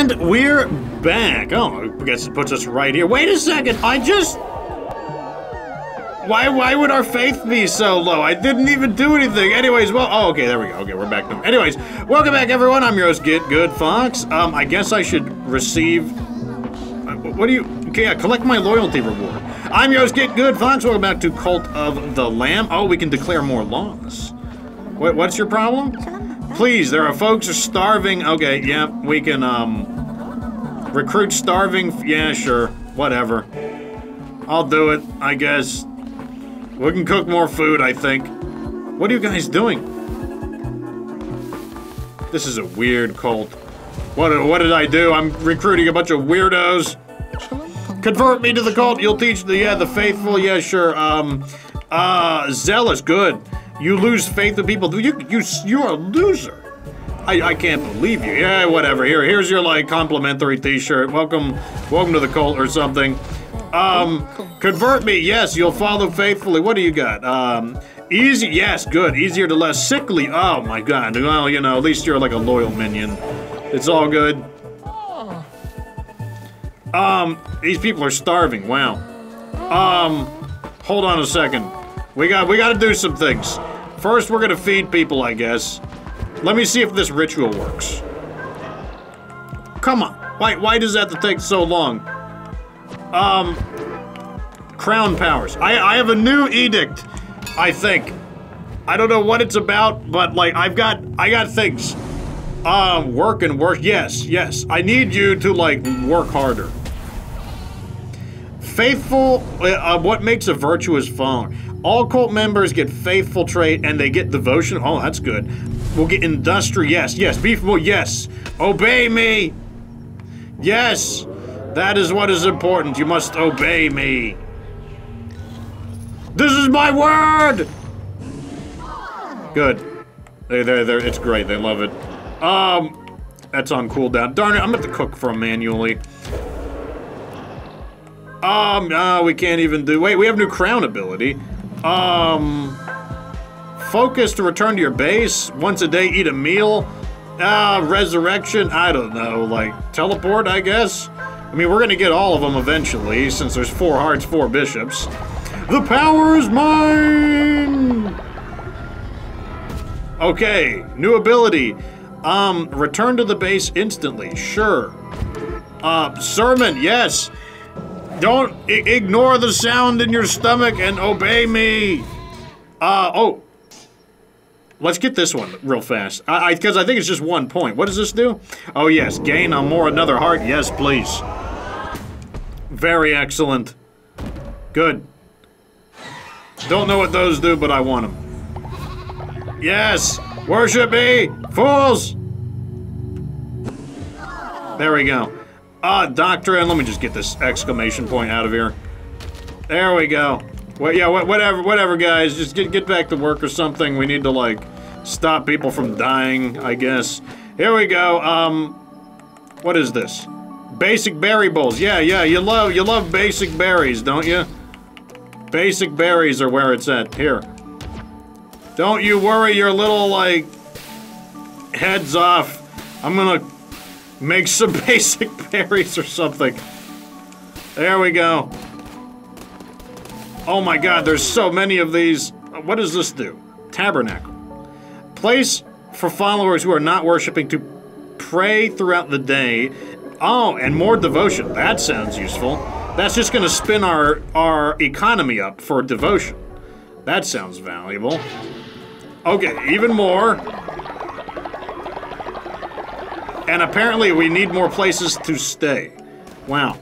And we're back. Oh, I guess it puts us right here. Wait a second, I just... Why would our faith be so low? I didn't even do anything. Anyways, well, oh, okay, there we go. Okay, we're back now. Anyways, welcome back, everyone. I'm your host, Get Good Fox. I guess I should receive... What do you... Okay, yeah, collect my loyalty reward. I'm your host, Get Good Fox. Welcome back to Cult of the Lamb. Oh, we can declare more laws. Wait, what's your problem? Please, there are folks who are starving. Okay, yeah, we can, recruit starving. Yeah, sure. Whatever. I'll do it, I guess. We can cook more food, I think. What are you guys doing? This is a weird cult. What did I do? I'm recruiting a bunch of weirdos. Convert me to the cult. You'll teach the, yeah, the faithful. Yeah, sure. Zealous. Good. You lose faith in people. You're a loser. I can't believe you. Yeah, whatever. Here's your, like, complimentary t-shirt. Welcome to the cult or something. Convert me. Yes, you'll follow faithfully. What do you got? Easy. Yes, good. Easier to less sickly. Oh, my God. Well, you know, at least you're, like, a loyal minion. It's all good. These people are starving. Wow. Hold on a second. We got to do some things. First, we're gonna feed people, I guess. Let me see if this ritual works. Come on. Why does that have to take so long? Crown powers. I have a new edict, I think. I don't know what it's about, but, like, I got things. Work and work. Yes, yes. I need you to, like, work harder. Faithful, what makes a virtuous follower? All cult members get faithful trait and they get devotion. Oh, that's good. We'll get industry. Yes, yes. Beefable. Yes. Obey me. Yes. That is what is important. You must obey me. This is my word. Good. There. It's great. They love it. That's on cooldown. Darn it, I'm gonna have to cook for them manually. We can't even do... Wait, we have new crown ability. Focus to return to your base. Once a day, eat a meal. Resurrection, I don't know. Like, teleport, I guess? I mean, we're gonna get all of them eventually, since there's 4 hearts, 4 bishops. The power is mine! Okay, new ability. Return to the base instantly. Sure. Sermon, yes. Don't ignore the sound in your stomach and obey me. Oh. Let's get this one real fast. Because I think it's just 1 point. What does this do? Oh, yes. Gain on more another heart. Yes, please. Very excellent. Good. Don't know what those do, but I want them. Yes. Worship me, fools! There we go. Doctrine. Let me just get this exclamation point out of here. There we go. Well, yeah, whatever, guys. Just get back to work or something. We need to, like, stop people from dying, I guess. Here we go. What is this? Basic berry bowls. Yeah. You love basic berries, don't you? Basic berries are where it's at. Here. Don't you worry your little, like, heads off. I'm gonna make some basic berries or something. There we go. Oh my God, there's so many of these. What does this do? Tabernacle. Place for followers who are not worshiping to pray throughout the day. Oh, and more devotion. That sounds useful. That's just gonna spin our economy up for devotion. That sounds valuable. Okay, even more. And apparently we need more places to stay. Wow.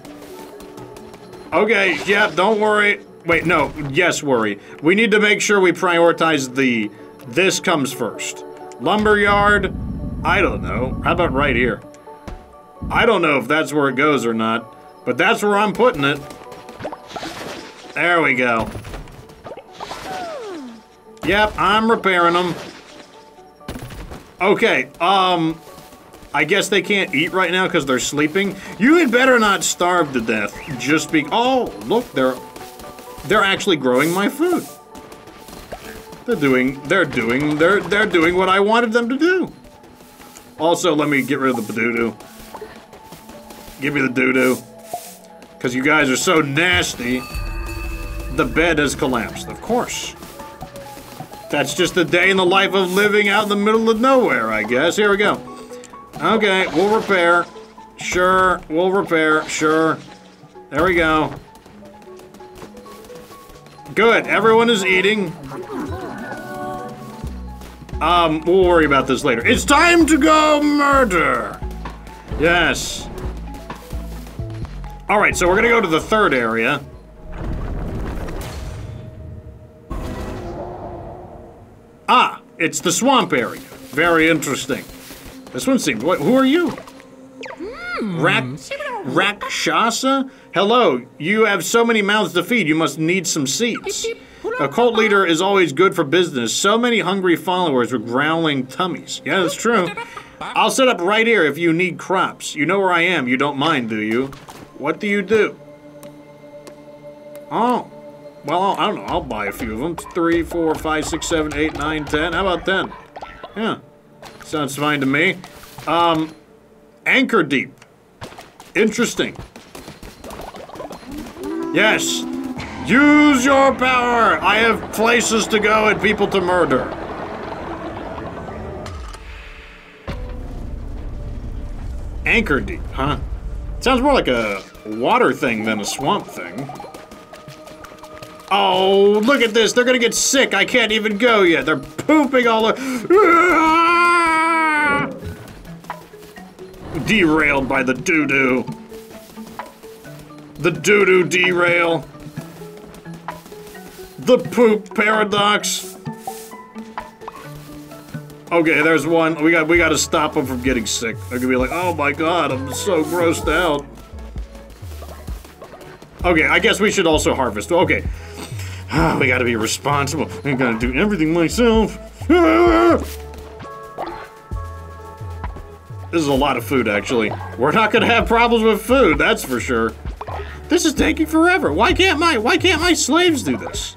Okay, yeah, don't worry. Wait, no, yes, worry. We need to make sure we prioritize the... This comes first. Lumberyard? I don't know. How about right here? I don't know if that's where it goes or not, but that's where I'm putting it. There we go. Yep, I'm repairing them. Okay, I guess they can't eat right now because they're sleeping. You had better not starve to death. Just be... Oh, look, they're actually growing my food. They're doing what I wanted them to do. Also, let me get rid of the doo-doo. Give me the doo-doo. Because you guys are so nasty. The bed has collapsed, of course. That's just a day in the life of living out in the middle of nowhere, I guess. Here we go. Okay, we'll repair. Sure, we'll repair. Sure. There we go. Good, everyone is eating. We'll worry about this later. It's time to go murder! Yes. Alright, so we're gonna go to the third area. Ah, it's the swamp area. Very interesting. This one seems... What, who are you? Rakshasa? Hello, you have so many mouths to feed, you must need some seats. A cult leader is always good for business. So many hungry followers with growling tummies. Yeah, that's true. I'll set up right here if you need crops. You know where I am. You don't mind, do you? What do you do? Oh. Well, I don't know. I'll buy a few of them. 3, 4, 5, 6, 7, 8, 9, 10. How about 10? Yeah. Sounds fine to me. Anchordeep. Interesting. Yes. Use your power! I have places to go and people to murder. Anchordeep, huh? Sounds more like a water thing than a swamp thing. Oh, look at this. They're gonna get sick. I can't even go yet. They're pooping all over. Derailed by the doo-doo. The doo-doo derail. The poop paradox. Okay, there's one. We got to stop them from getting sick. They're gonna be like, oh my god, I'm so grossed out. Okay, I guess we should also harvest. Okay, we got to be responsible. I gotta do everything myself. This is a lot of food, actually. We're not gonna have problems with food, that's for sure. This is taking forever. Why can't my slaves do this?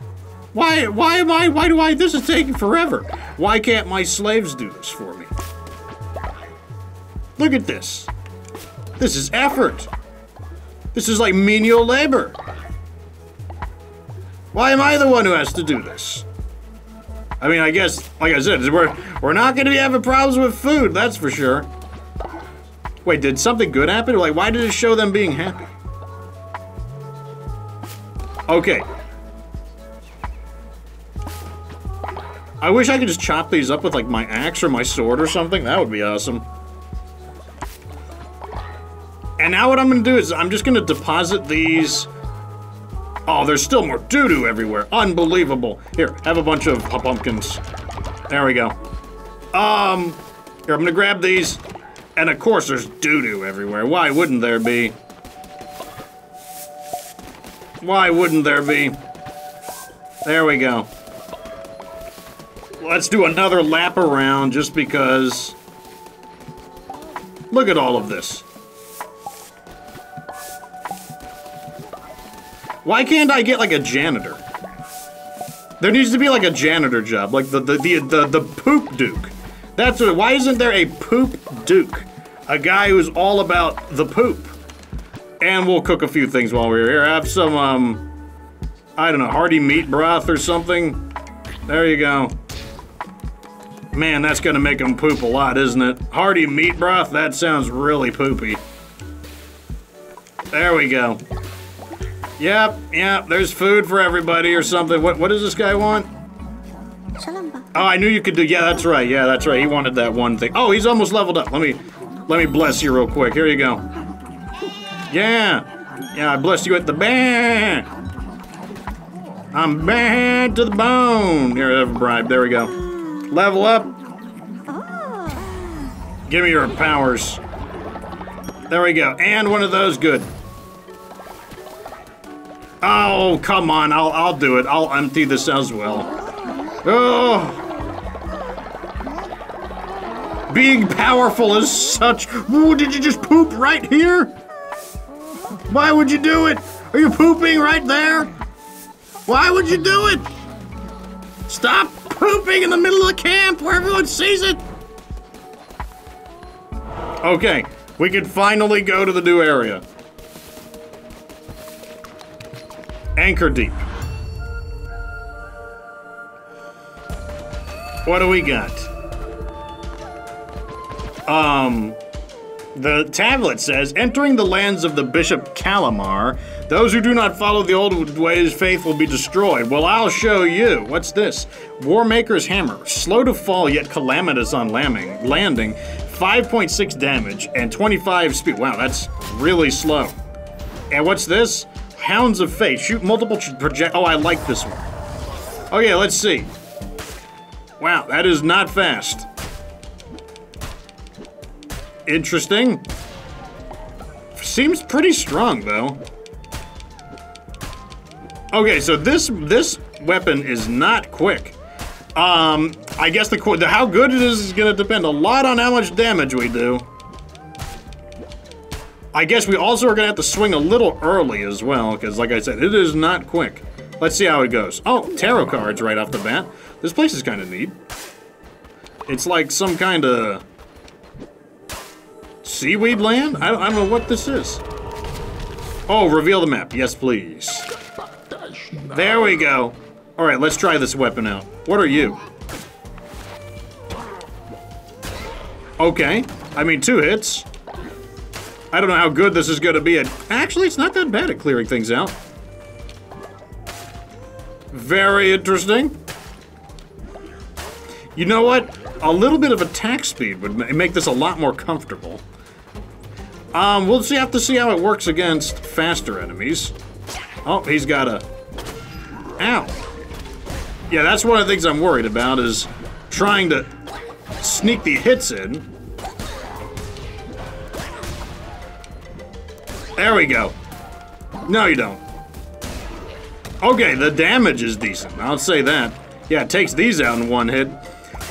Why do I, this is taking forever. Why can't my slaves do this for me? Look at this. This is effort. This is like menial labor. Why am I the one who has to do this? I mean, I guess, like I said, we're not gonna be having problems with food, that's for sure. Wait, did something good happen? Like, why did it show them being happy? Okay. I wish I could just chop these up with, like, my axe or my sword or something. That would be awesome. And now what I'm gonna do is I'm just gonna deposit these... Oh, there's still more doo-doo everywhere. Unbelievable. Here, have a bunch of pumpkins. There we go. Here, I'm gonna grab these. And, of course, there's doo-doo everywhere. Why wouldn't there be? Why wouldn't there be? There we go. Let's do another lap around just because. Look at all of this. Why can't I get like a janitor? There needs to be like a janitor job, like the poop duke. That's what, why isn't there a poop duke? A guy who's all about the poop. And we'll cook a few things while we're here. Have some, I don't know, hearty meat broth or something. There you go. Man, that's gonna make them poop a lot, isn't it? Hearty meat broth? That sounds really poopy. There we go. Yep, there's food for everybody or something. What does this guy want? Oh, I knew you could do, yeah, that's right. He wanted that one thing. Oh, he's almost leveled up. Let me bless you real quick. Here you go. Yeah, I blessed you at the band. I'm bad to the bone. Here, have a bribe, there we go. Level up. Give me your powers. There we go. And one of those, good. Oh, come on. I'll do it. I'll empty this as well. Oh. Being powerful is such... Ooh, did you just poop right here? Why would you do it? Are you pooping right there? Why would you do it? Stop pooping in the middle of the camp where everyone sees it! Okay, We can finally go to the new area. Anchordeep. What do we got? The tablet says, entering the lands of the Bishop Calamar, those who do not follow the old ways, faith will be destroyed. Well, I'll show you. What's this? Warmaker's Hammer. Slow to fall, yet calamitous on landing. 5.6 damage and 25 speed. Wow, that's really slow. And what's this? Hounds of Faith. Shoot multiple projectiles. Oh, I like this one. Oh, yeah, let's see. Wow, that is not fast. Interesting. Seems pretty strong, though. Okay, so this weapon is not quick. I guess the how good it is going to depend a lot on how much damage we do. I guess we also are going to have to swing a little early as well, because like I said, it is not quick. Let's see how it goes. Oh, tarot cards right off the bat. This place is kind of neat. It's like some kind of seaweed land? I don't know what this is. Oh, reveal the map. Yes, please. There we go. All right, let's try this weapon out. What are you? Okay. I mean, 2 hits. I don't know how good this is going to be at... Actually, it's not that bad at clearing things out. Very interesting. You know what? A little bit of attack speed would make this a lot more comfortable. We'll have to see how it works against faster enemies. Oh, he's got a... Ow. Yeah, that's one of the things I'm worried about, is trying to sneak the hits in. There we go. No, you don't. Okay, the damage is decent. I'll say that. Yeah, it takes these out in 1 hit.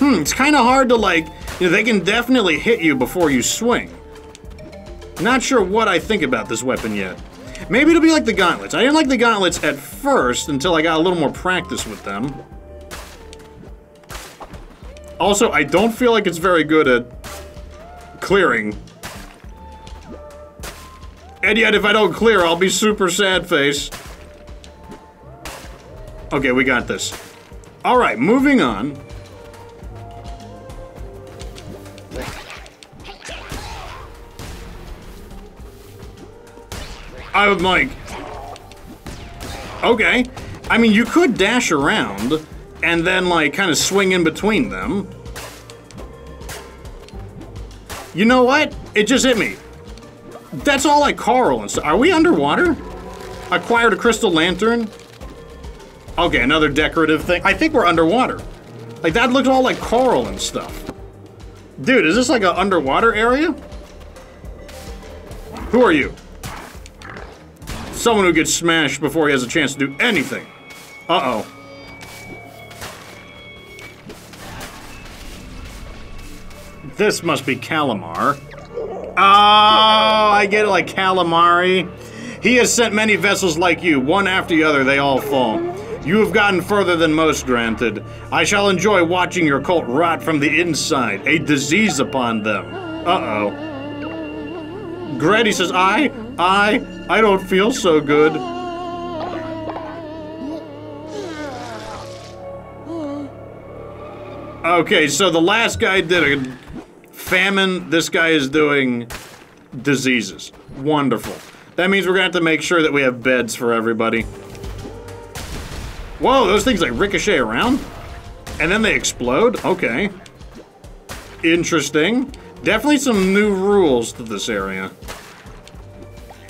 It's kind of hard to, like, you know, they can definitely hit you before you swing. Not sure what I think about this weapon yet. Maybe it'll be like the gauntlets. I didn't like the gauntlets at first until I got a little more practice with them. Also, I don't feel like it's very good at clearing. And yet, if I don't clear, I'll be super sad face. Okay, we got this. All right, moving on. I'm like, okay. I mean, you could dash around and then, like, kind of swing in between them. You know what? It just hit me. That's all like Carl and stuff. Are we underwater? Acquired a crystal lantern. Okay, another decorative thing. I think we're underwater. Like, that looked all like coral and stuff. Dude, is this like an underwater area? Who are you? Someone who gets smashed before he has a chance to do anything. Uh-oh. This must be Calamar. Oh, I get it, like calamari. He has sent many vessels like you, one after the other, they all fall. You have gotten further than most, granted. I shall enjoy watching your cult rot from the inside, a disease upon them. Uh-oh. Granny says, I don't feel so good. Okay, so the last guy did a famine. This guy is doing diseases. Wonderful. That means we're gonna have to make sure that we have beds for everybody. Whoa, those things like ricochet around? And then they explode? Okay. Interesting. Definitely some new rules to this area.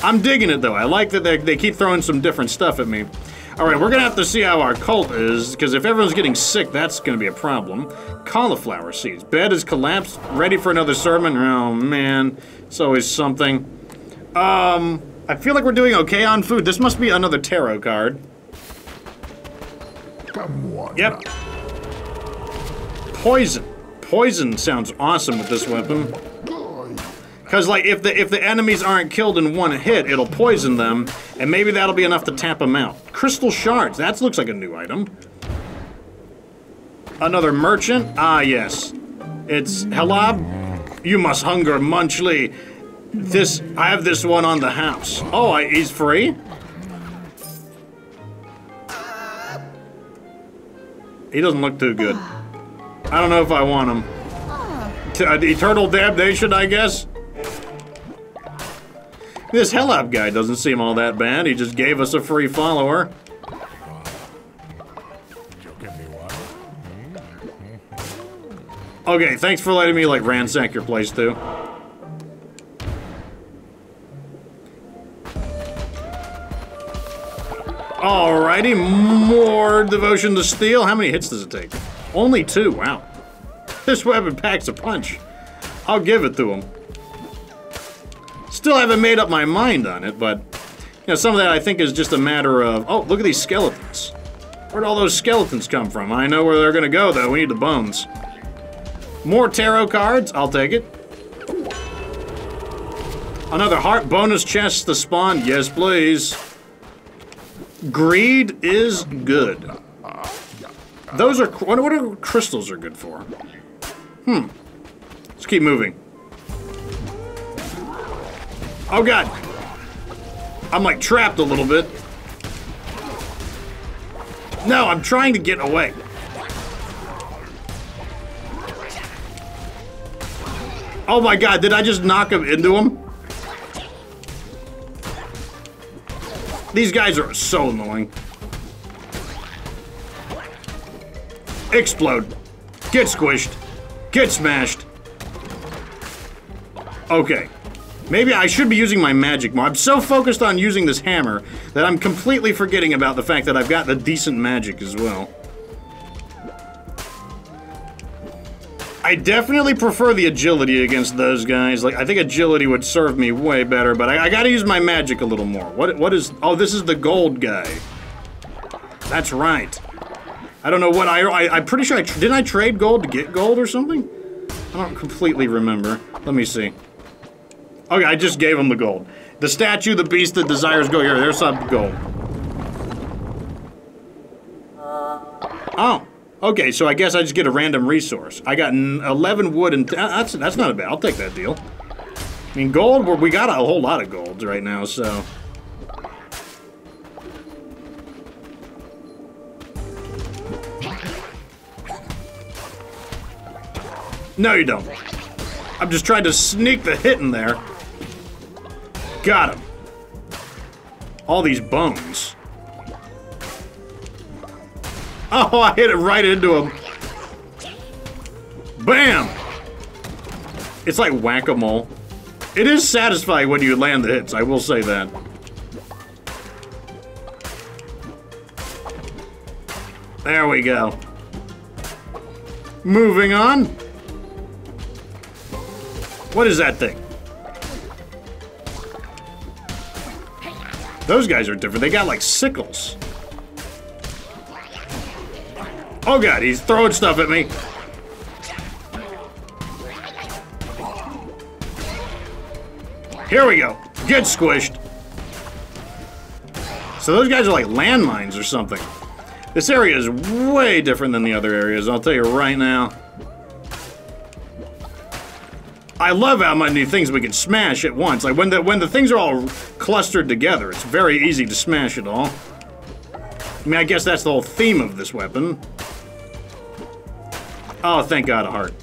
I'm digging it, though. I like that they keep throwing some different stuff at me. All right, we're going to have to see how our cult is, because if everyone's getting sick, that's going to be a problem. Cauliflower seeds. Bed is collapsed. Ready for another sermon? Oh, man. It's always something. I feel like we're doing okay on food. This must be another tarot card. Come on. Yep. Poison. Poison sounds awesome with this weapon. Because, like, if the enemies aren't killed in 1 hit, it'll poison them, and maybe that'll be enough to tap them out. Crystal shards. That looks like a new item. Another merchant. Ah, yes. It's Helob. You must hunger, Munchly. This, I have this one on the house. Oh, he's free? He doesn't look too good. I don't know if I want him. Eternal Deb Nation, I guess? This Helob guy doesn't seem all that bad. He just gave us a free follower. Okay, thanks for letting me, like, ransack your place, too. Alrighty, more devotion to steel. How many hits does it take? Only 2, wow. This weapon packs a punch. I'll give it to him. Still haven't made up my mind on it, but... You know, some of that I think is just a matter of... Oh, look at these skeletons. Where'd all those skeletons come from? I know where they're gonna go, though. We need the bones. More tarot cards, I'll take it. Another heart bonus chest to spawn, yes please. Greed is good. Those are, what are crystals are good for? Hmm, let's keep moving. Oh god, I'm like trapped a little bit. No, I'm trying to get away. Oh my god, did I just knock him into him? These guys are so annoying. Explode. Get squished. Get smashed. Okay. Maybe I should be using my magic more. I'm so focused on using this hammer that I'm completely forgetting about the fact that I've got the decent magic as well. I definitely prefer the agility against those guys. Like, I think agility would serve me way better, but I gotta use my magic a little more. What is... Oh, this is the gold guy. That's right. I don't know what I'm pretty sure didn't I trade gold to get gold or something? I don't completely remember. Let me see. Okay, I just gave him the gold. The statue, the beast that desires gold. Here, there's some gold. Oh. Okay, so I guess I just get a random resource. I got 11 wood and... that's not a bad... I'll take that deal. I mean, gold, we got a whole lot of golds right now, so... No, you don't. I'm just trying to sneak the hit in there. Got him. All these bones. Oh, I hit it right into him. Bam! It's like whack-a-mole. It is satisfying when you land the hits, I will say that. There we go. Moving on. What is that thing? Those guys are different. They got like sickles. Oh god, he's throwing stuff at me. Here we go. Get squished. So those guys are like landmines or something. This area is way different than the other areas, I'll tell you right now. I love how many things we can smash at once. Like when the things are all clustered together, it's very easy to smash it all. I mean, I guess that's the whole theme of this weapon. Oh, thank God, a heart.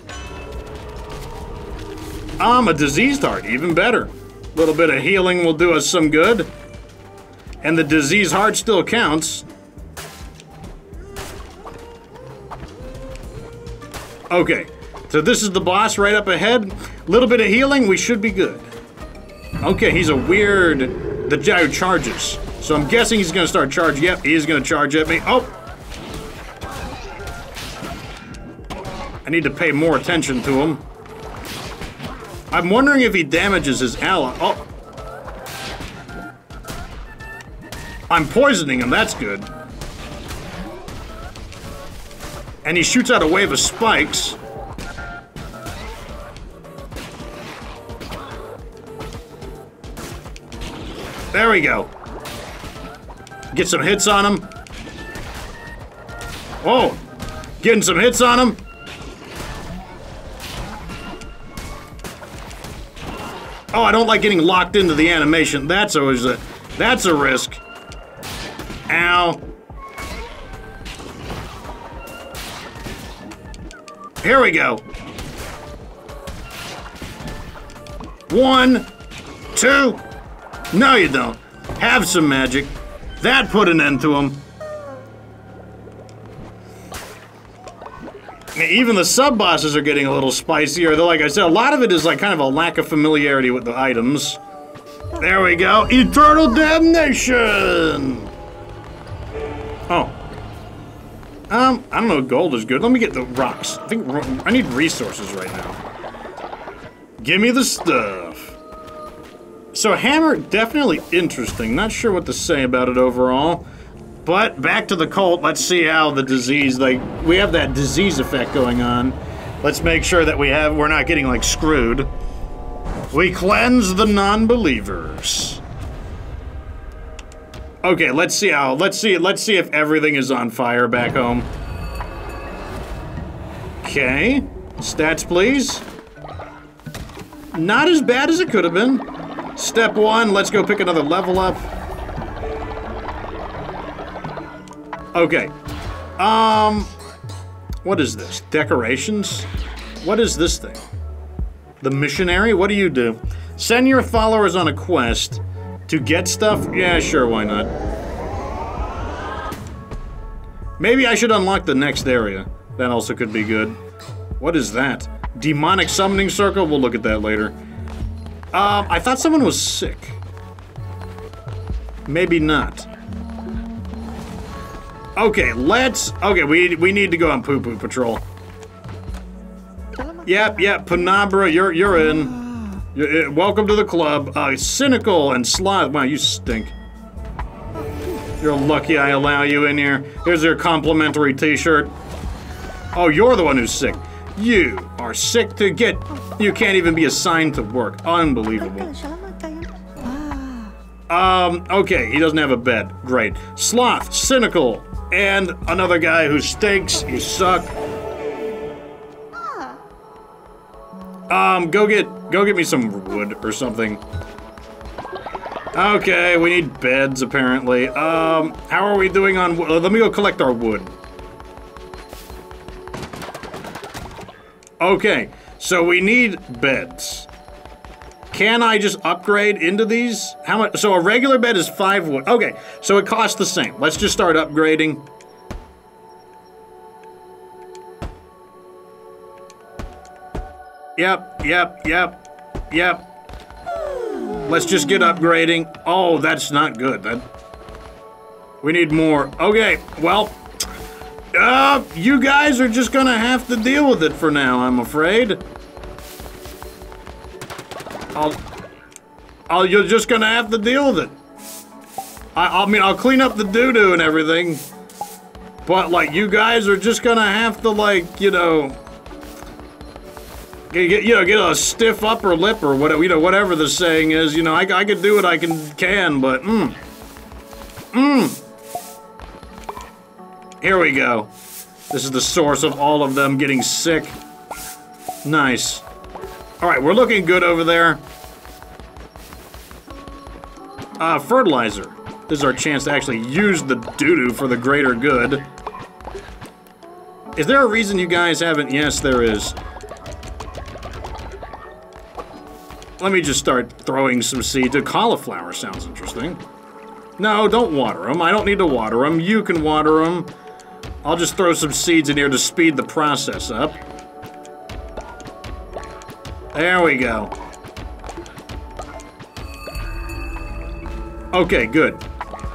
A diseased heart, even better. A little bit of healing will do us some good. And the diseased heart still counts. Okay, so this is the boss right up ahead. A little bit of healing, we should be good. Okay, he's a weird... The guy who charges. So I'm guessing he's gonna start charging. Yep, he is gonna charge at me. Oh! I need to pay more attention to him. I'm wondering if he damages his ally. Oh! I'm poisoning him, that's good. And he shoots out a wave of spikes. There we go. Get some hits on him. Oh! Getting some hits on him. Oh, I don't like getting locked into the animation. That's always a... that's a risk. Ow. Here we go. 1, 2. No, you don't. Have some magic. That put an end to him. Even the sub-bosses are getting a little spicier, though, like I said, a lot of it is like kind of a lack of familiarity with the items. There we go. Eternal Damnation! Oh. I don't know if gold is good. Let me get the rocks. I think I need resources right now. Give me the stuff. So hammer, definitely interesting. Not sure what to say about it overall. But back to the cult. Let's see how the disease, like, we have that disease effect going on. Let's make sure that we're not getting, like, screwed. We cleanse the non-believers. Okay, let's see if everything is on fire back home. Okay. Stats, please. Not as bad as it could have been. Step 1, let's go pick another level up. Okay. What is this? Decorations? What is this thing? The missionary? What do you do? Send your followers on a quest to get stuff? Yeah, sure, why not? Maybe I should unlock the next area. That also could be good. What is that? Demonic summoning circle? We'll look at that later. I thought someone was sick. Maybe not. Okay, we need to go on Poo Poo Patrol. Yep, Penabra, you're in. Welcome to the club. Cynical and sloth. Wow, you stink. You're lucky I allow you in here. Here's your complimentary t-shirt. Oh, you're the one who's sick. You are sick to get. You can't even be assigned to work. Unbelievable. Okay, he doesn't have a bed. Great. Sloth, cynical. And another guy who stinks. You suck. Go get me some wood or something. Okay, we need beds apparently. How are we doing on wood? Let me go collect our wood. Okay, so we need beds. Can I just upgrade into these? How much? So a regular bed is 5 wood. Okay, so it costs the same. Let's just start upgrading. Yep. Let's just get upgrading. Oh, that's not good. We need more. Okay, well, you guys are just gonna have to deal with it for now, I'm afraid. You're just gonna have to deal with it. I mean, I'll clean up the doo-doo and everything, but, like, you guys are just gonna have to, like, get a stiff upper lip or whatever, whatever the saying is, I could do what I can, but, Here we go. This is the source of all of them getting sick. Nice. All right, we're looking good over there. Fertilizer. This is our chance to actually use the doo-doo for the greater good. Is there a reason you guys haven't? Yes, there is. Let me just start throwing some seeds. The cauliflower sounds interesting. No, don't water them. I don't need to water them. You can water them. I'll just throw some seeds in here to speed the process up. There we go. Okay, good.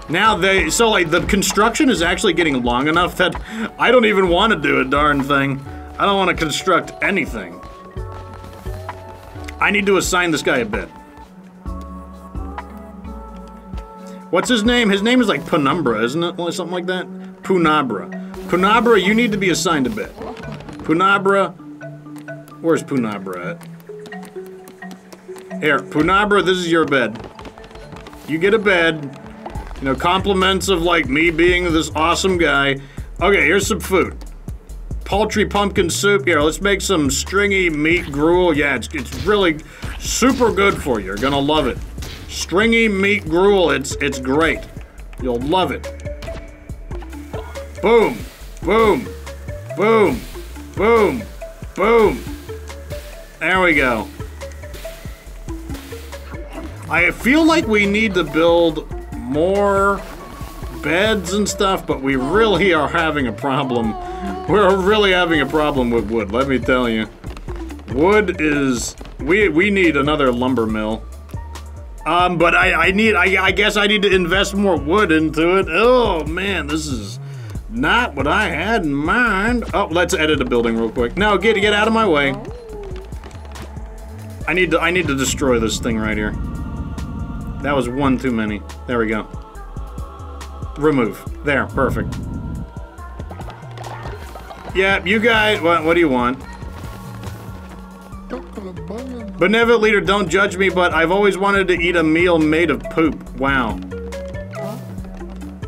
Now the construction is actually getting long enough that I don't even want to do a darn thing. I don't want to construct anything. I need to assign this guy a bed. What's his name? His name is like Penumbra, isn't it? Something like that? Punabra, you need to be assigned a bed. Punabra, where's Punabra at? Here, Punabra, this is your bed. You get a bed. Compliments of, like, me being this awesome guy. Okay, here's some food. paltry pumpkin soup. Here, let's make some stringy meat gruel. Yeah, it's really super good for you. You're gonna love it. Stringy meat gruel, it's great. You'll love it. Boom, boom, boom, boom, boom. There we go. I feel like we need to build more beds and stuff, but we really are having a problem. We're really having a problem with wood, let me tell you. Wood is... We need another lumber mill. But I guess I need to invest more wood into it. Oh, man, this is not what I had in mind. Oh, let's edit a building real quick. No, get out of my way. I need to destroy this thing right here. That was one too many. There we go. Remove. There, perfect. Yeah, you guys, what do you want? Benevolent leader, don't judge me, but I've always wanted to eat a meal made of poop. Wow.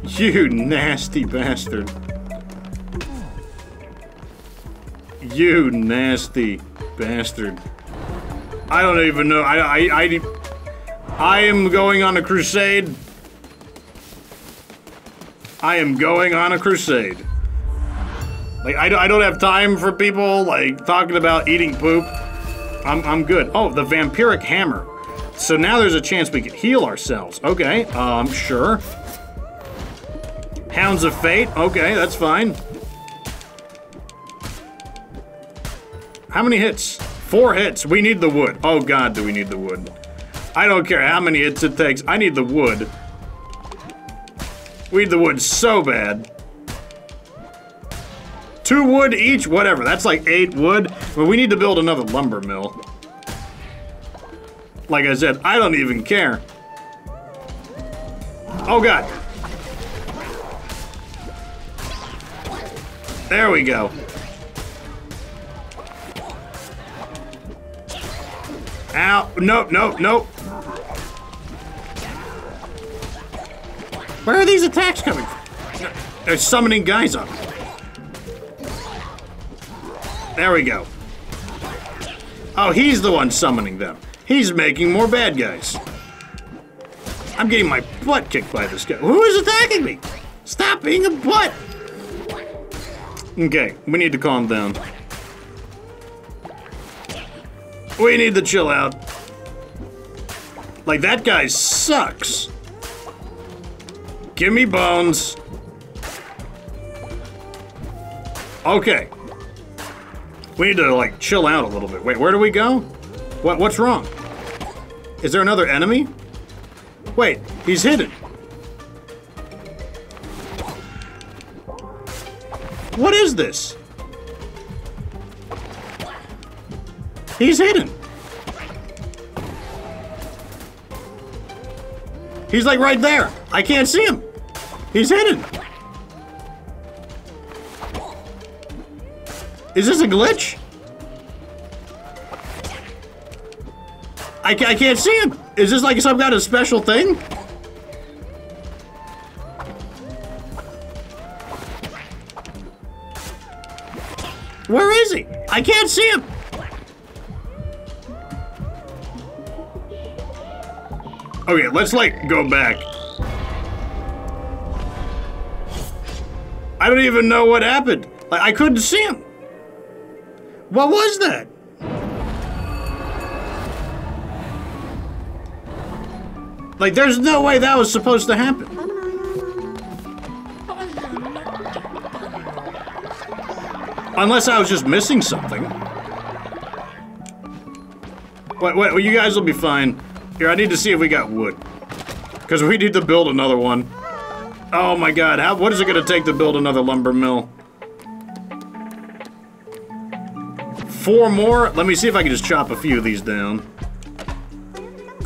You nasty bastard. You nasty bastard. I don't even know. I am going on a crusade. I am going on a crusade. Like, I don't have time for people, like, talking about eating poop. I'm good. Oh, the vampiric hammer. So now there's a chance we could heal ourselves. Okay, sure. Hounds of Fate. Okay, that's fine. How many hits? 4 hits. We need the wood. Oh, God, do we need the wood. I don't care how many hits it takes. I need the wood. We need the wood so bad. 2 wood each, whatever. That's like 8 wood. But we need to build another lumber mill. Like I said, I don't even care. Oh God. There we go. Ow, nope, nope, nope. Where are these attacks coming from? They're summoning guys up. There we go. Oh, he's the one summoning them. He's making more bad guys. I'm getting my butt kicked by this guy. Who is attacking me? Stop being a butt! Okay, we need to calm down. We need to chill out. Like, that guy sucks. Give me bones. Okay. We need to, like, chill out a little bit. Wait, where do we go? What's wrong? Is there another enemy? Wait, he's hidden. What is this? He's hidden. He's, like, right there. I can't see him. He's hidden. Is this a glitch? I can't see him. Is this like some kind of special thing? Where is he? I can't see him. Okay, let's like go back. I don't even know what happened. Like, I couldn't see him. What was that? Like, there's no way that was supposed to happen. Unless I was just missing something. Wait, you guys will be fine. Here, I need to see if we got wood. Because we need to build another one. Oh my God, what is it going to take to build another lumber mill? 4 more? Let me see if I can just chop a few of these down.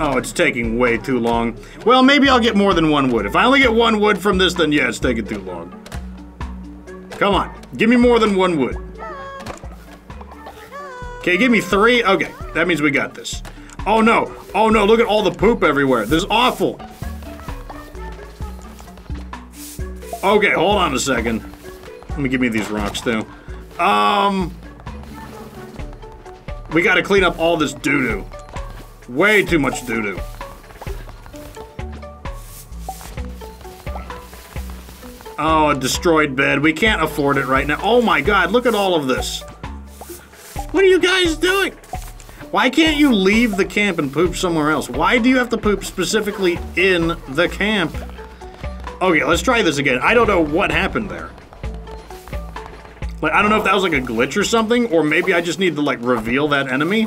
Oh, it's taking way too long. Well, maybe I'll get more than 1 wood. If I only get 1 wood from this, then yeah, it's taking too long. Come on. Give me more than 1 wood. Okay, give me 3. Okay, that means we got this. Oh no. Oh no, look at all the poop everywhere. This is awful. Okay, hold on a second. Let me give me these rocks, though. We gotta clean up all this doo-doo. Way too much doo-doo. Oh, a destroyed bed. We can't afford it right now. Oh my god, look at all of this. What are you guys doing? Why can't you leave the camp and poop somewhere else? Why do you have to poop specifically in the camp? Okay, let's try this again. I don't know what happened there. Like, I don't know if that was like a glitch or something, or maybe I just need to like reveal that enemy.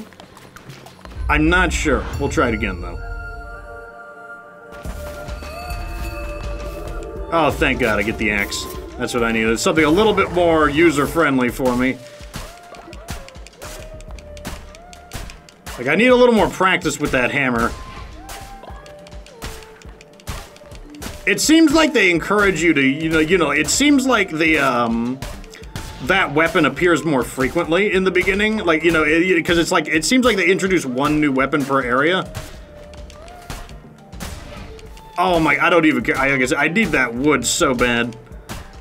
I'm not sure. We'll try it again though. Oh, thank God I get the axe. That's what I needed. Something a little bit more user-friendly for me. Like, I need a little more practice with that hammer. It seems like they encourage you to, it seems like the, that weapon appears more frequently in the beginning. Like, because it's like, it seems like they introduce one new weapon per area. Oh my, I don't even care. I guess I need that wood so bad.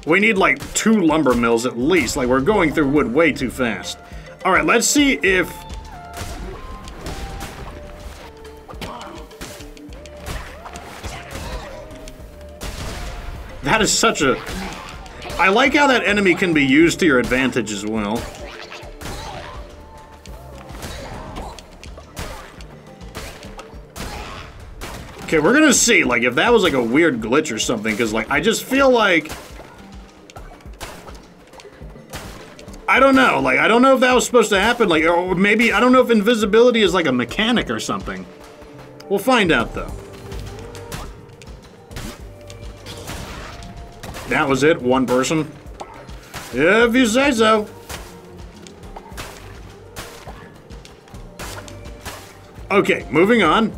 We need like 2 lumber mills at least. Like, we're going through wood way too fast. All right, let's see if... That is such a... I like how that enemy can be used to your advantage as well. Okay, we're gonna see, like, if that was, like, a weird glitch or something, because, like, I just feel like... I don't know. Like, I don't know if that was supposed to happen. Like, or maybe, I don't know if invisibility is, like, a mechanic or something. We'll find out, though. That was it. One person. If you say so. Okay, moving on.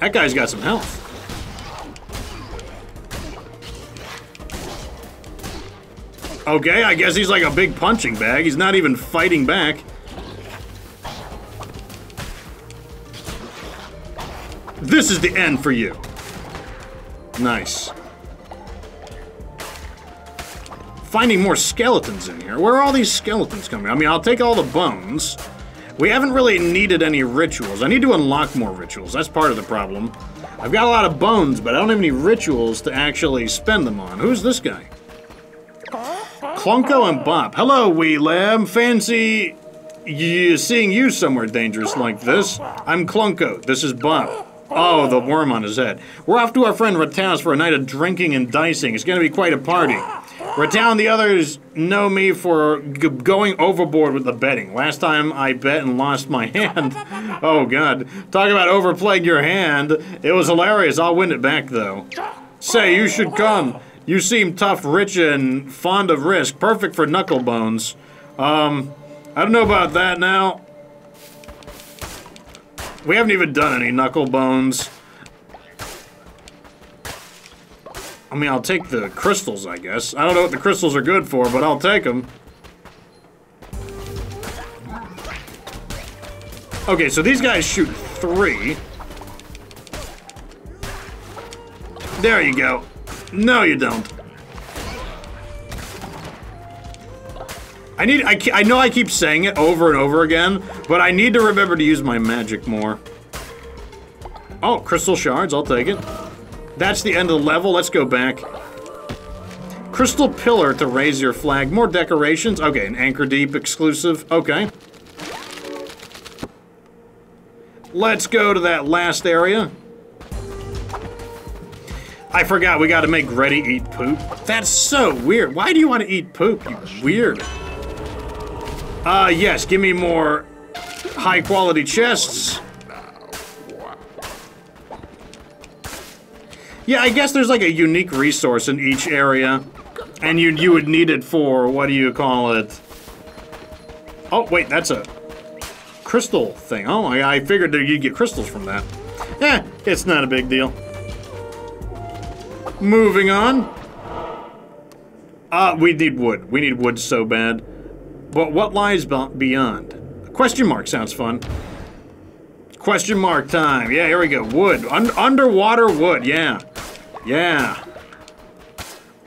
That guy's got some health. Okay, I guess he's like a big punching bag. He's not even fighting back. This is the end for you. Nice. Finding more skeletons in here. Where are all these skeletons coming? I mean, I'll take all the bones. We haven't really needed any rituals. I need to unlock more rituals. That's part of the problem. I've got a lot of bones, but I don't have any rituals to actually spend them on. Who's this guy? Clunko and Bob. Hello, wee lamb. Fancy seeing you somewhere dangerous like this. I'm Clunko. This is Bob. Oh, the worm on his head. We're off to our friend Rattanos for a night of drinking and dicing. It's going to be quite a party. Ratel and the others know me for going overboard with the betting. Last time I bet and lost my hand. Oh, God. Talk about overplaying your hand. It was hilarious. I'll win it back, though. Say, you should come. You seem tough, rich, and fond of risk. Perfect for knuckle bones. I don't know about that now. We haven't even done any knuckle bones. I mean, I'll take the crystals, I guess. I don't know what the crystals are good for, but I'll take them. Okay, so these guys shoot 3. There you go. No, you don't. I know I keep saying it over and over again, but I need to remember to use my magic more. Oh, crystal shards. I'll take it. That's the end of the level. Let's go back. Crystal pillar to raise your flag. More decorations. Okay, an Anchordeep exclusive. Okay. Let's go to that last area. I forgot we got to make Reddy eat poop. That's so weird. Why do you want to eat poop? You weird. Yes, give me more high-quality chests. Yeah, I guess there's like a unique resource in each area, and you would need it for, what do you call it? Oh, wait, that's a crystal thing. Oh, I figured that you'd get crystals from that. Eh, it's not a big deal. Moving on. We need wood. We need wood so bad. But what lies beyond? Question mark sounds fun. Question mark time. Yeah, here we go. Wood. Underwater wood, yeah. Yeah.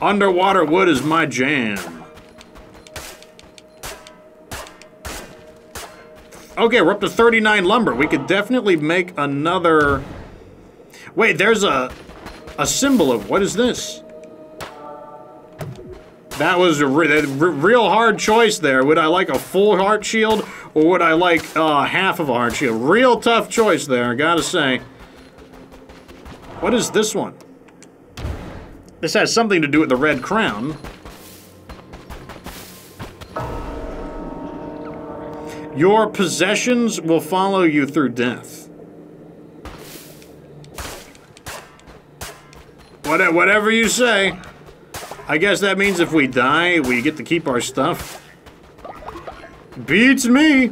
Underwater wood is my jam. Okay, we're up to 39 lumber. We could definitely make another... Wait, there's a symbol of... What is this? That was a real hard choice there. Would I like a full heart shield or would I like half of a heart shield? Real tough choice there, gotta say. What is this one? This has something to do with the red crown. Your possessions will follow you through death. Whatever you say. I guess that means if we die, we get to keep our stuff. Beats me!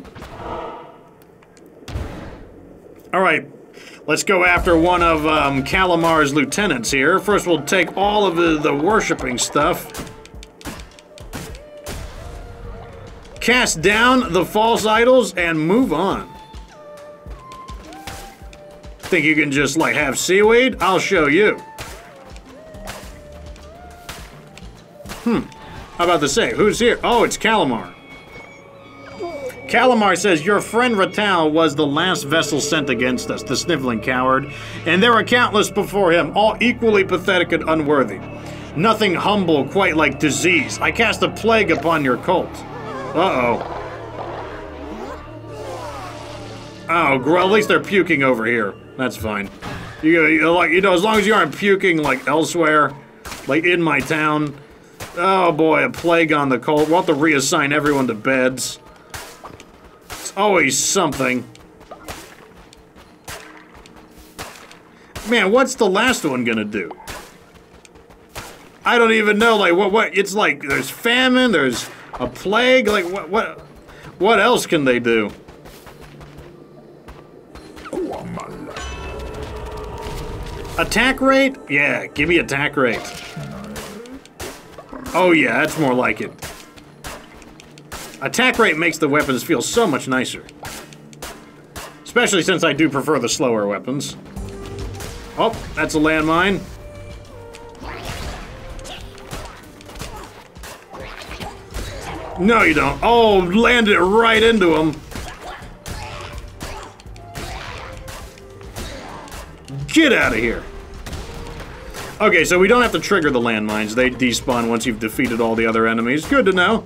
Alright, let's go after one of Calamar's lieutenants here. First we'll take all of the worshipping stuff. Cast down the false idols and move on. Think you can just, like, have seaweed? I'll show you. How about the save? Who's here? Oh, it's Calamar. Calamar says, your friend Ratel was the last vessel sent against us, the sniveling coward, and there were countless before him, all equally pathetic and unworthy. Nothing humble quite like disease. I cast a plague upon your cult. Uh-oh. Oh, well, at least they're puking over here. That's fine. You know, as long as you aren't puking, like, elsewhere, like in my town... Oh boy, a plague on the cult. We'll have to reassign everyone to beds. It's always something. Man, what's the last one gonna do? I don't even know, like, what, it's like, there's famine, there's a plague, like, what else can they do? Attack rate? Yeah, give me attack rate. Oh yeah, that's more like it. Attack rate makes the weapons feel so much nicer. Especially since I do prefer the slower weapons. Oh, that's a landmine. No, you don't. Oh, landed it right into him. Get out of here. Okay, so we don't have to trigger the landmines. They despawn once you've defeated all the other enemies. Good to know.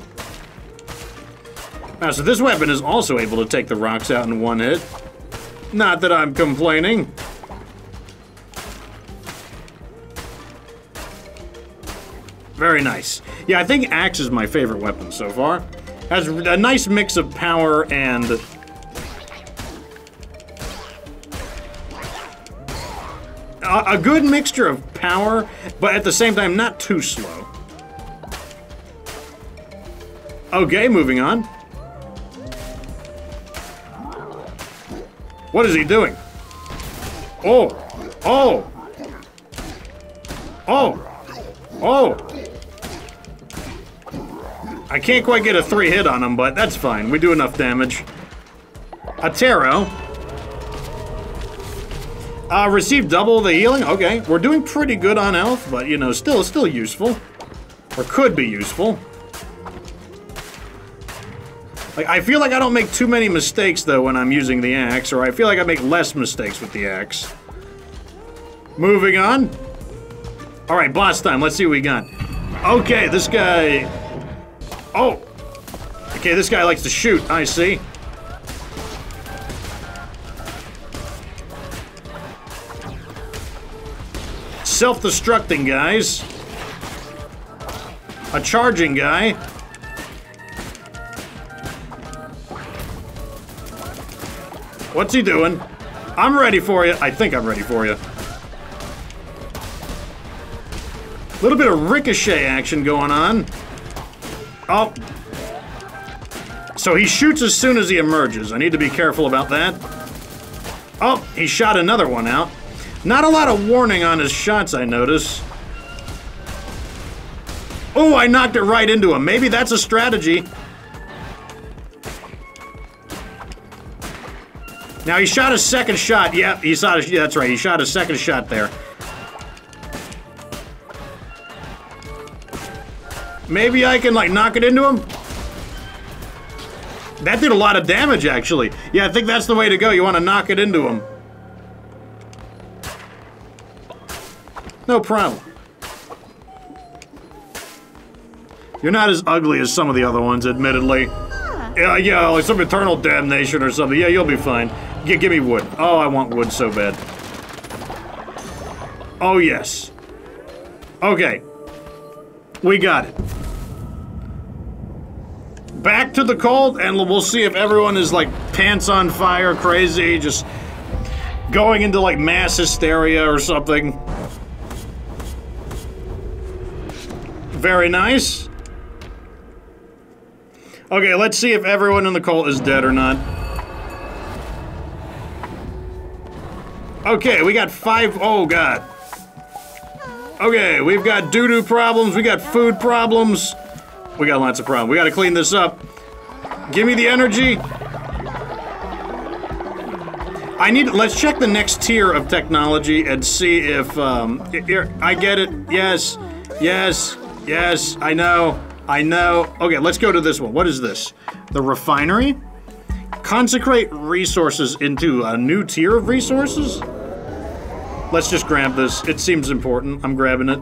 Now, so this weapon is also able to take the rocks out in one hit. Not that I'm complaining. Very nice. Yeah, I think axe is my favorite weapon so far. Has a nice mix of power and... A good mixture of power, but at the same time, not too slow. Okay, moving on. What is he doing? Oh! Oh! Oh! Oh! I can't quite get a 3-hit on him, but that's fine. We do enough damage. A tarot. Receive double the healing? Okay, we're doing pretty good on health, but, you know, still useful. Or could be useful. Like, I feel like I don't make too many mistakes, though, when I'm using the axe, or I feel like I make less mistakes with the axe. Moving on. Alright, boss time. Let's see what we got. Okay, this guy... Oh! Okay, this guy likes to shoot. I see. Self-destructing guys. A charging guy. What's he doing? I'm ready for you. I think I'm ready for you. A little bit of ricochet action going on. Oh. So he shoots as soon as he emerges. I need to be careful about that. Oh, he shot another one out. Not a lot of warning on his shots, I notice. Oh, I knocked it right into him. Maybe that's a strategy. Now, he shot a second shot. Yeah, he saw it. Yeah, that's right. He shot a second shot there. Maybe I can, like, knock it into him? That did a lot of damage, actually. Yeah, I think that's the way to go. You want to knock it into him. No problem. You're not as ugly as some of the other ones, admittedly. Yeah, like some eternal damnation or something. Yeah, you'll be fine. Give me wood. Oh, I want wood so bad. Oh, yes. Okay. We got it. Back to the cold, and we'll see if everyone is, like, pants on fire, crazy, just going into, like, mass hysteria or something. Very nice. Okay, let's see if everyone in the cult is dead or not. Okay, we got five... Oh, God. Okay, we've got doo-doo problems, we got food problems. We got lots of problems. We gotta clean this up. Give me the energy. I need... Let's check the next tier of technology and see if... I get it. Yes. Yes. Yes, I know. I know. Okay, let's go to this one. What is this? The refinery? Consecrate resources into a new tier of resources? Let's just grab this. It seems important. I'm grabbing it.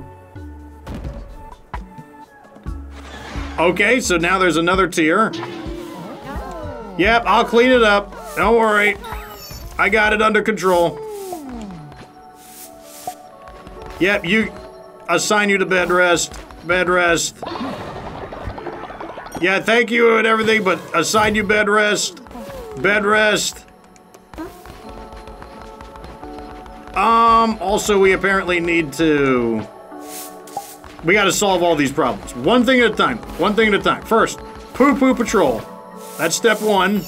Okay, so now there's another tier. Yep, I'll clean it up. Don't worry. I got it under control. Yep, you... Assign you to bed rest. Bed rest. Yeah, thank you and everything, but assign you bed rest. Bed rest. Also, we apparently need to... We gotta solve all these problems. One thing at a time. One thing at a time. First, poo-poo patrol. That's step one.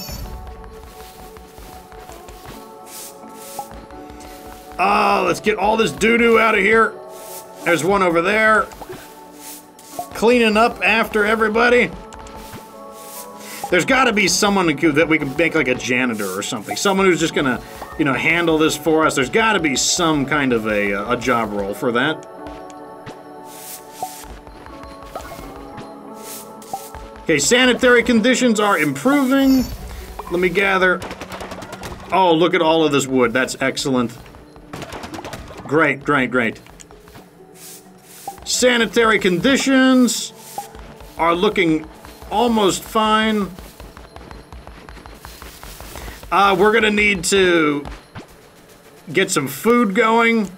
Let's get all this doo-doo out of here. There's one over there. Cleaning up after everybody. There's got to be someone that we can make, like, a janitor or something. Someone who's just gonna, you know, handle this for us. There's got to be some kind of a job role for that. Okay, sanitary conditions are improving. Let me gather. Oh, look at all of this wood. That's excellent. Great, great, great. Sanitary conditions are looking almost fine. We're gonna need to get some food going.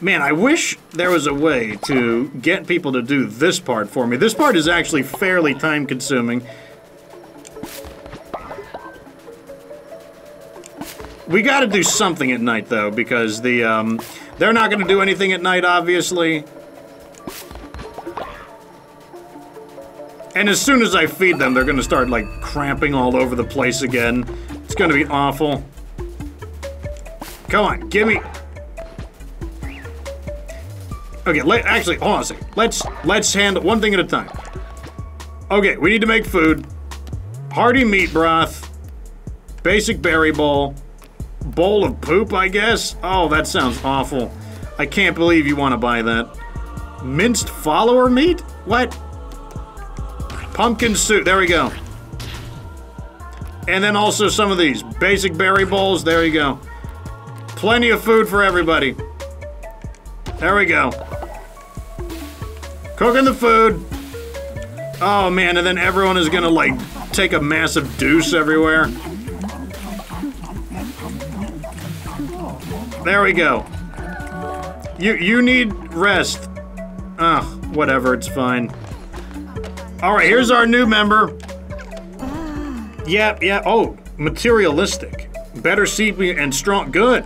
Man, I wish there was a way to get people to do this part for me. This part is actually fairly time-consuming. We gotta do something at night, though, because the, they're not gonna do anything at night, obviously. And as soon as I feed them, they're gonna start, like, cramping all over the place again. It's gonna be awful. Come on, give me... Okay, actually, hold on a second. Let's handle one thing at a time. Okay, we need to make food. Hearty meat broth. Basic berry bowl. Bowl of poop, I guess? Oh, that sounds awful. I can't believe you want to buy that. Minced follower meat? What? Pumpkin soup. There we go. And then also some of these. Basic berry bowls. There you go. Plenty of food for everybody. There we go. Cooking the food. Oh, man, and then everyone is gonna, like, take a massive deuce everywhere. There we go. You need rest. Ugh, whatever, it's fine. All right, here's our new member. Yeah, oh, materialistic. Better sleeping and strong, good.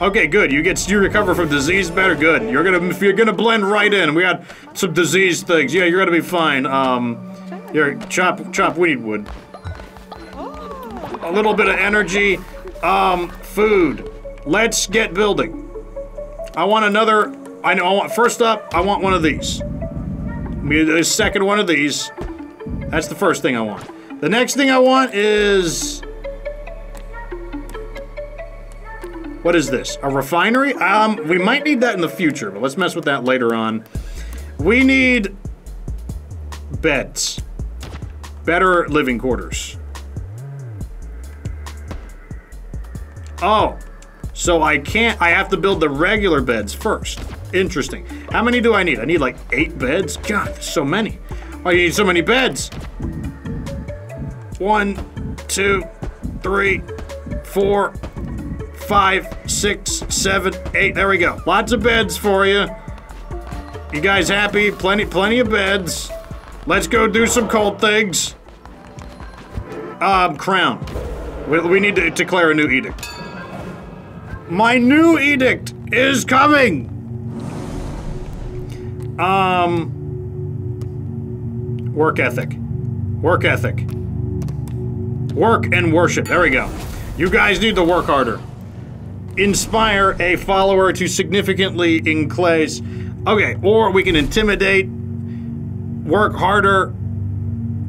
Okay, good. You recover from disease better. Good. You're gonna blend right in. We got some disease things. Yeah, you're gonna be fine. Chop weed wood. A little bit of energy. Food. Let's get building. I want another. I know. First up, I want one of these. The second one of these. That's the first thing I want. The next thing I want is. What is this? A refinery? We might need that in the future, but let's mess with that later on. We need beds. Better living quarters. Oh, so I can't, I have to build the regular beds first. Interesting. How many do I need? I need like 8 beds? God, there's so many. Why do you need so many beds? 1, 2, 3, 4, 5, 6, 7, 8. There we go. Lots of beds for you. You guys happy? Plenty of beds. Let's go do some cult things. Crown. We need to declare a new edict. My new edict is coming. Work ethic. Work ethic. Work and worship. There we go. You guys need to work harder. Inspire a follower to significantly increase. Okay, or we can intimidate. Work harder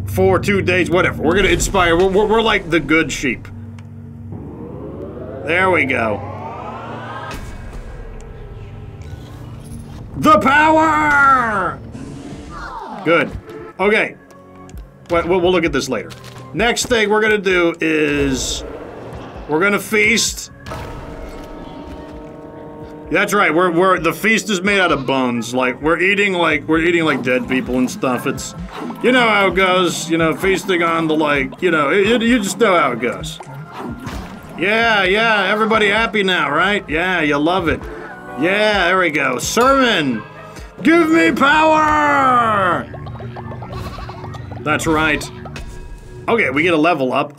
for 2 days, whatever. We're gonna inspire. We're like the good sheep. There we go. The power! Good. Okay. We'll look at this later. Next thing we're gonna do is... we're gonna feast. That's right, the feast is made out of bones. Like, we're eating like dead people and stuff. It's, you know how it goes, you know, feasting on the, like, you know, you just know how it goes. Yeah, yeah, everybody happy now, right? Yeah, you love it. Yeah, there we go. Sermon! Give me power! That's right. Okay, we get a level up.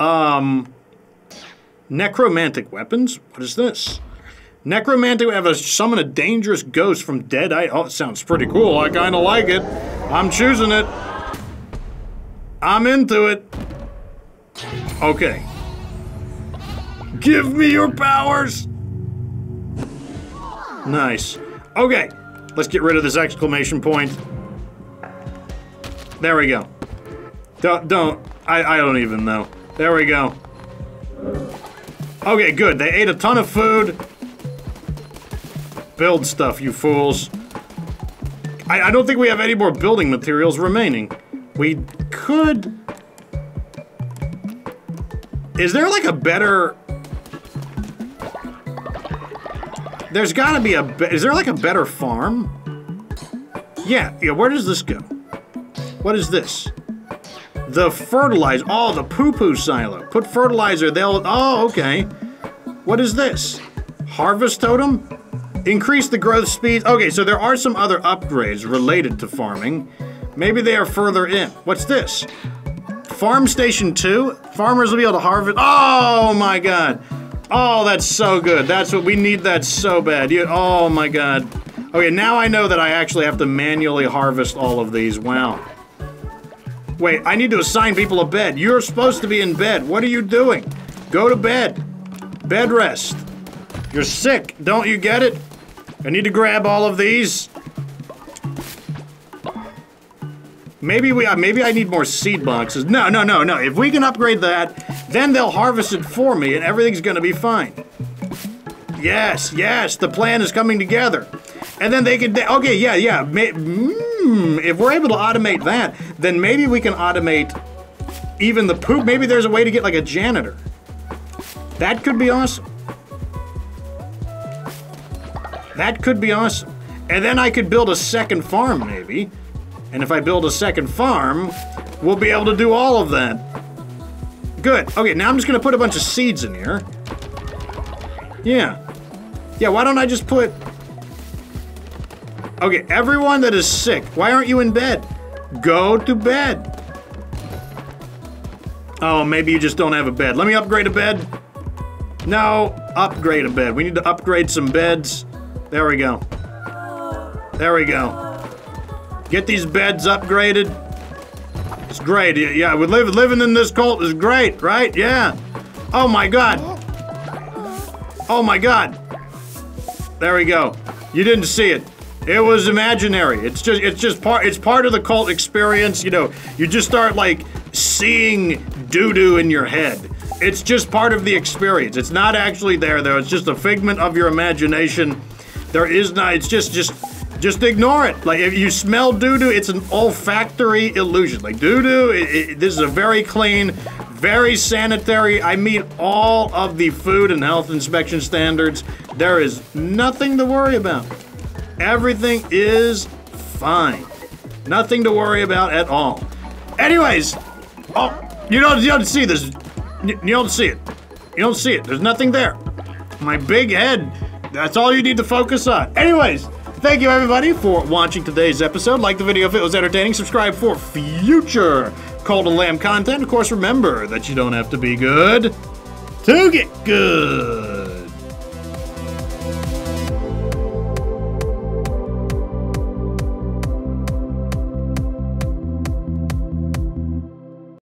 Necromantic weapons? What is this? Necromantic weapons summon a dangerous ghost from dead eye. Oh, it sounds pretty cool. I kinda like it. I'm choosing it. I'm into it. Okay. Give me your powers! Nice. Okay, let's get rid of this exclamation point. There we go. I don't even know. There we go. Okay, good. They ate a ton of food. Build stuff, you fools. I don't think we have any more building materials remaining. We could... is there like a better... there's gotta be is there like a better farm? Yeah, where does this go? What is this? The fertilizer, oh, the poo-poo silo. Put fertilizer, oh, okay. What is this? Harvest totem? Increase the growth speed. Okay, so there are some other upgrades related to farming. Maybe they are further in. What's this? Farm station 2? Farmers will be able to harvest, oh my God. Oh, that's so good. That's what we need. That's so bad. Oh my God. Okay, now I know that I actually have to manually harvest all of these. Wow. Wait, I need to assign people a bed. You're supposed to be in bed. What are you doing? Go to bed. Bed rest. You're sick. Don't you get it? I need to grab all of these. Maybe I need more seed boxes. No. If we can upgrade that, then they'll harvest it for me and everything's gonna be fine. Yes, the plan is coming together. And then they can, okay, yeah. If we're able to automate that, then maybe we can automate even the poop. Maybe there's a way to get like a janitor. That could be awesome. That could be awesome. And then I could build a second farm maybe. And if I build a second farm, we'll be able to do all of that. Good. Okay, now I'm just gonna put a bunch of seeds in here. Yeah, why don't I just put... okay, everyone that is sick, why aren't you in bed? Go to bed. Oh, maybe you just don't have a bed. Let me upgrade a bed. No, upgrade a bed. We need to upgrade some beds. There we go. There we go. Get these beds upgraded. It's great. Yeah, we living in this cult is great, right? Yeah. Oh my God. Oh my God. There we go. You didn't see it. It was imaginary. It's part of the cult experience, you know. You just start like seeing doo-doo in your head. It's just part of the experience. It's not actually there though. It's just a figment of your imagination. There is not, it's just Just ignore it. Like, if you smell doo-doo, it's an olfactory illusion. Like, doo-doo, this is a very clean, very sanitary. I meet all of the food and health inspection standards. There is nothing to worry about. Everything is fine. Nothing to worry about at all. Anyways, oh, you don't see this. You don't see it. You don't see it. There's nothing there. My big head, that's all you need to focus on. Anyways, thank you everybody for watching today's episode. Like the video if it was entertaining. Subscribe for future Cult of the Lamb content. Of course, remember that you don't have to be good to get good.